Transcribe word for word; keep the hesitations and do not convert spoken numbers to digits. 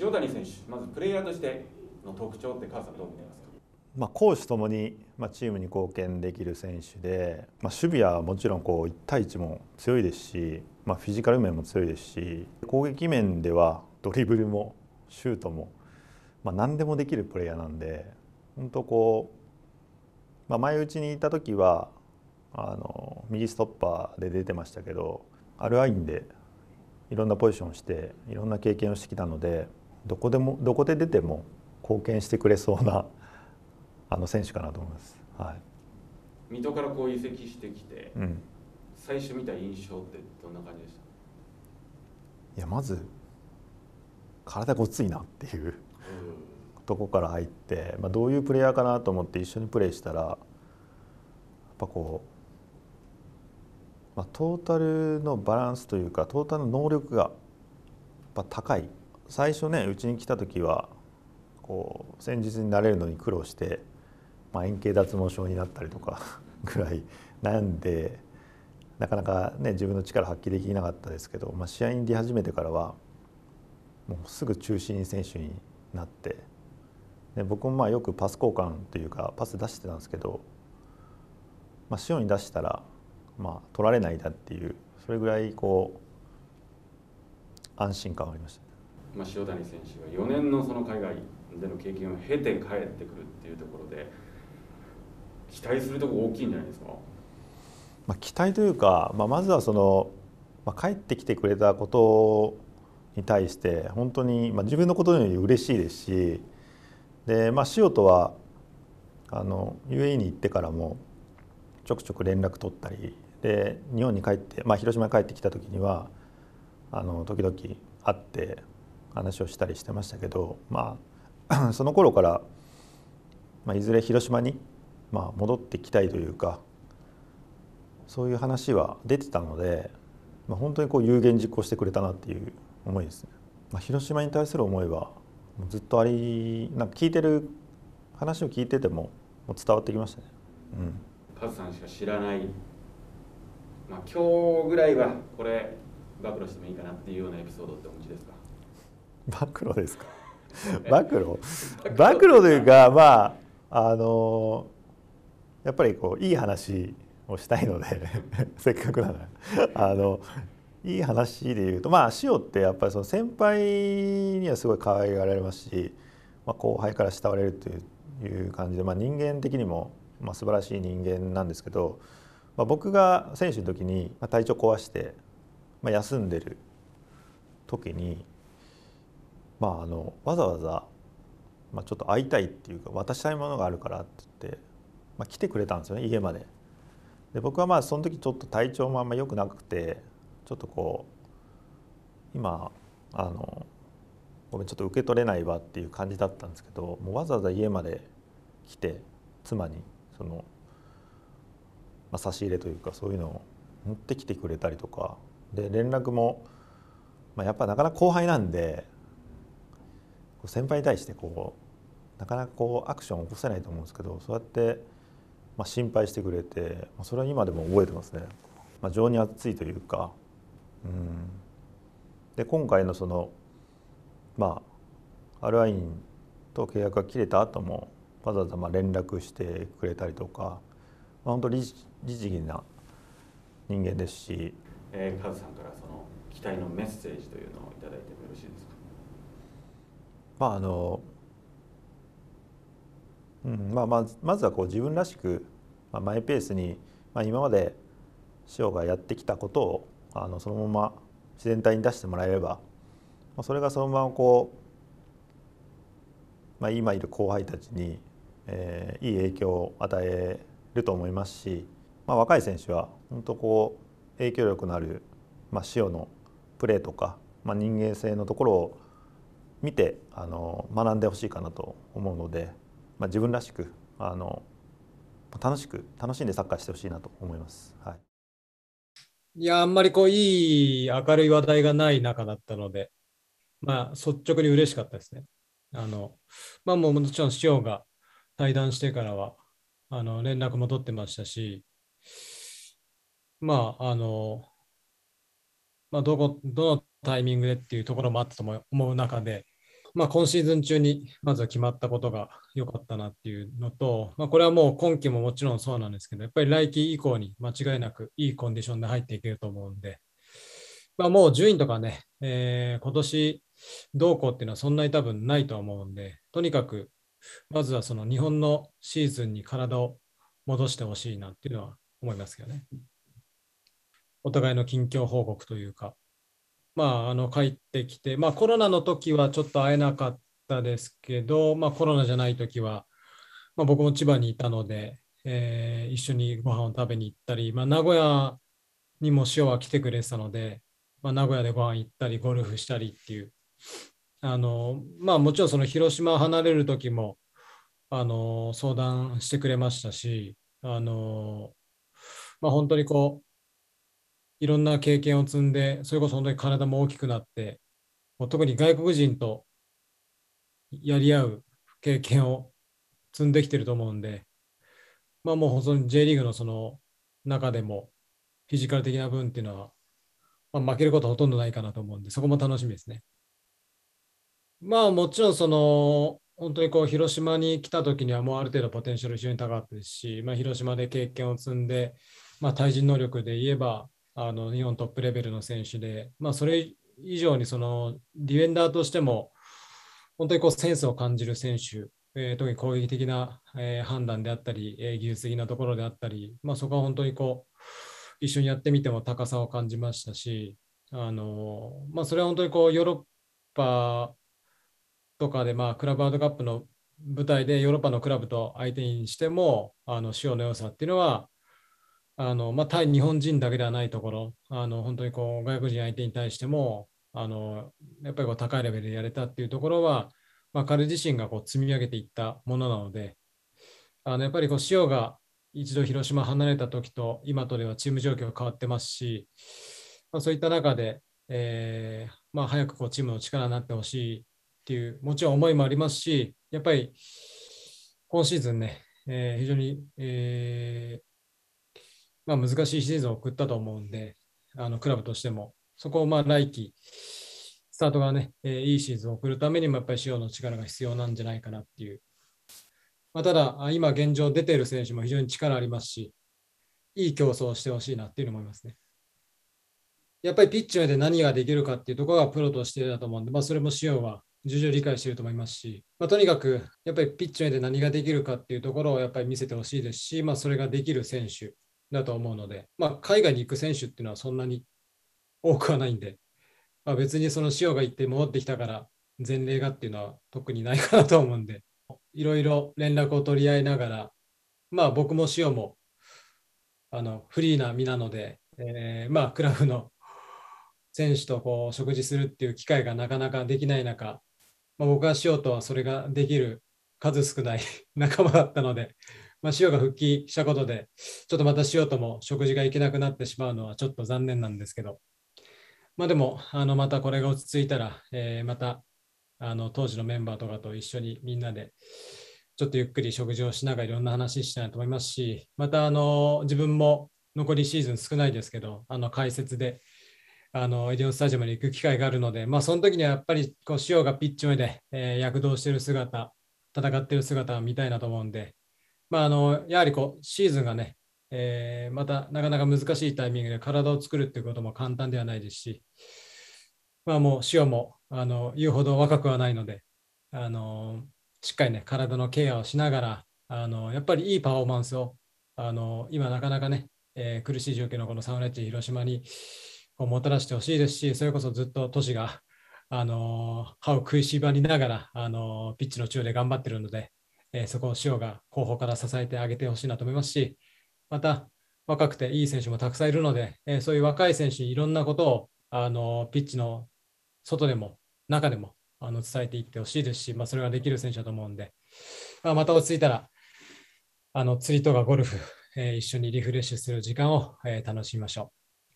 塩谷選手、まずプレイヤーとしての特徴って、川瀬さん、どう見えますか？まあ攻守ともにチームに貢献できる選手で、まあ、守備はもちろんこういち対いちも強いですし、まあ、フィジカル面も強いですし、攻撃面ではドリブルもシュートも、まあ、何でもできるプレイヤーなんで、本当こう、まあ、前打ちにいた時はあの右ストッパーで出てましたけど、アルアインでいろんなポジションをしていろんな経験をしてきたので、どこでもどこで出ても貢献してくれそうなあの選手かなと思います。はい、水戸からこう移籍してきて、うん、最初見た印象ってどんな感じでした？いや、まず体ごついなっていう、うん、とこから入って、まあ、どういうプレイヤーかなと思って一緒にプレーしたら、やっぱこう、まあ、トータルのバランスというかトータルの能力がやっぱ高い。最初ね、うちに来た時はこう戦術になれるのに苦労して、まあ、円形脱毛症になったりとかぐらい悩んで、なかなか、ね、自分の力発揮できなかったですけど、まあ、試合に出始めてからはもうすぐ中心選手になって、で僕もまあよくパス交換というかパス出してたんですけど、まあ、塩に出したら、まあ、取られないだっていう、それぐらいこう安心感がありました。まあ、塩谷選手がよねんのその海外での経験を経て帰ってくるっていうところで、期待するところ大きいんじゃないですか？まあ期待というか、まあ、まずはその、まあ、帰ってきてくれたことに対して本当に、まあ、自分のことのより嬉しいですし、で、まあ、塩とはあの ユーエーイー に行ってからもちょくちょく連絡取ったりで、日本に帰って、まあ、広島に帰ってきた時にはあの時々会って話をしたりしてましたけど、まあ、その頃から、まあ、いずれ広島に、まあ、戻ってきたいというか、そういう話は出てたので、まあ、本当にこう有言実行してくれたなっていう思いですね。まあ、広島に対する思いはずっとあり、なんか聞いてる話を聞いててももう伝わってきましたね。カズ、うん、さんしか知らない、まあ、今日ぐらいはこれ暴露してもいいかなっていうようなエピソードってお持ちですか？暴露ですか？暴露暴露というか、まああのやっぱりこういい話をしたいのでせっかくならあのいい話で言うと、まあ塩ってやっぱりその先輩にはすごい可愛がられますし、まあ、後輩から慕われるという感じで、まあ、人間的にもまあ素晴らしい人間なんですけど、まあ、僕が選手の時に体調壊して、まあ、休んでる時に。まあ、あのわざわざ、まあ、ちょっと会いたいっていうか渡したいものがあるからって言って、まあ、来てくれたんですよね、家まで。で僕はまあその時ちょっと体調もあんま良くなくて、ちょっとこう今あのごめんちょっと受け取れないわっていう感じだったんですけど、もうわざわざ家まで来て妻にその、まあ、差し入れというかそういうのを持ってきてくれたりとかで、連絡も、まあ、やっぱなかなか後輩なんで。先輩に対してこうなかなかこうアクションを起こせないと思うんですけど、そうやって、まあ、心配してくれて、まあ、それは今でも覚えてますね。まあ、情に熱いというか、うん、で今回のそのまあアルアインと契約が切れた後もわざわざまあ連絡してくれたりとか、まあ、本当に律儀な人間ですし、えー、カズさんからその期待のメッセージというのをいただいてもよろしいですか？まああのうんまあ、まず、まずはこう自分らしく、まあ、マイペースに、まあ、今まで塩がやってきたことをあのそのまま自然体に出してもらえれば、まあ、それがそのままこう、まあ、今いる後輩たちに、えー、いい影響を与えると思いますし、まあ、若い選手は本当こう影響力のある、まあ、塩のプレーとか、まあ、人間性のところを見てあの学んでほしいかなと思うので、まあ、自分らしくあの楽しく楽しんでサッカーしてほしいなと思います。はい、いやあんまりこういい明るい話題がない中だったので、まあ、率直に嬉しかったですね。あのまあ、もうもちろん塩が退団してからはあの連絡も取ってましたし、まああのまあ、どこどのタイミングでっていうところもあったと思う中で、まあ、今シーズン中にまずは決まったことが良かったなっていうのと、まあ、これはもう今季ももちろんそうなんですけど、やっぱり来季以降に間違いなくいいコンディションで入っていけると思うんで、まあ、もう順位とかね、えー、今年どうこうっていうのはそんなに多分ないと思うんで、とにかくまずはその日本のシーズンに体を戻してほしいなっていうのは思いますけどね。お互いの近況報告というか、まあ、あの帰ってきて、まあ、コロナの時はちょっと会えなかったですけど、まあ、コロナじゃない時は、まあ、僕も千葉にいたので、えー、一緒にご飯を食べに行ったり、まあ、名古屋にも塩は来てくれてたので、まあ、名古屋でご飯行ったりゴルフしたりっていう、あの、まあ、もちろんその広島離れる時もあの相談してくれましたし、あの、まあ、本当にこういろんな経験を積んで、それこそ本当に体も大きくなって、もう特に外国人とやり合う経験を積んできてると思うんで、まあ、もう本当に J リーグのその中でもフィジカル的な分っていうのは、まあ、負けることはほとんどないかなと思うんで、そこも楽しみですね。まあ、もちろんその本当にこう広島に来た時にはもうある程度ポテンシャル非常に高かったですし、まあ、広島で経験を積んで、まあ、対人能力で言えばあの日本トップレベルの選手で、まあ、それ以上にそのディフェンダーとしても本当にこうセンスを感じる選手、えー、特に攻撃的な、えー、判断であったり、えー、技術的なところであったり、まあ、そこは本当にこう一緒にやってみても高さを感じましたし、あの、まあ、それは本当にこうヨーロッパとかで、まあ、クラブワールドカップの舞台でヨーロッパのクラブと相手にしてもあの塩の良さっていうのはあのまあ、対日本人だけではないところ、あの本当にこう外国人相手に対してもあのやっぱりこう高いレベルでやれたっていうところは、まあ、彼自身がこう積み上げていったものなので、あのやっぱりこう塩が一度広島離れた時と今とではチーム状況が変わってますし、まあ、そういった中で、えーまあ、早くこうチームの力になってほしいっていうもちろん思いもありますし、やっぱり今シーズンね、えー、非常に、えーまあ、難しいシーズンを送ったと思うんで、あのクラブとしても、そこをまあ来季、スタートがね、えー、いいシーズンを送るためにも、やっぱり塩の力が必要なんじゃないかなっていう。まあ、ただ、今現状出ている選手も非常に力ありますし、いい競争をしてほしいなっていうのも思いますね。やっぱりピッチ上で何ができるかっていうところがプロとしてだと思うんで、まあ、それも塩は重々理解していると思いますし、まあ、とにかく、やっぱりピッチ上で何ができるかっていうところをやっぱり見せてほしいですし、まあ、それができる選手だと思うので、まあ、海外に行く選手っていうのはそんなに多くはないんで、まあ、別にその塩が行って戻ってきたから前例がっていうのは特にないかなと思うんで、いろいろ連絡を取り合いながら、まあ、僕も塩もあのフリーな身なので、えー、まあクラブの選手とこう食事するっていう機会がなかなかできない中、まあ、僕は塩とはそれができる数少ない仲間だったので、まあ、塩が復帰したことで、ちょっとまた塩とも食事が行けなくなってしまうのはちょっと残念なんですけど、まあ、でも、あのまたこれが落ち着いたら、えー、またあの当時のメンバーとかと一緒にみんなで、ちょっとゆっくり食事をしながらいろんな話したいなと思いますし、またあの自分も残りシーズン少ないですけど、あの解説であのエディオンスタジアムに行く機会があるので、まあ、その時にはやっぱりこう塩がピッチ上で、えー、躍動している姿、戦っている姿を見たいなと思うんで、まあ、あのやはりこうシーズンがね、えー、またなかなか難しいタイミングで体を作るっていうことも簡単ではないですし、まあ、もう塩もあの言うほど若くはないので、あのしっかりね体のケアをしながら、あのやっぱりいいパフォーマンスをあの今なかなかね、えー、苦しい状況のこのサンフレッチェ広島にこうもたらしてほしいですし、それこそずっと都市があの歯を食いしばりながらあのピッチの中で頑張ってるので、えー、そこを塩が後方から支えてあげてほしいなと思いますし、また若くていい選手もたくさんいるので、えー、そういう若い選手にいろんなことをあのピッチの外でも中でもあの伝えていってほしいですし、まあ、それができる選手だと思うんで、まあ、また落ち着いたらあの釣りとかゴルフ、えー、一緒にリフレッシュする時間を、えー、楽しみましょう。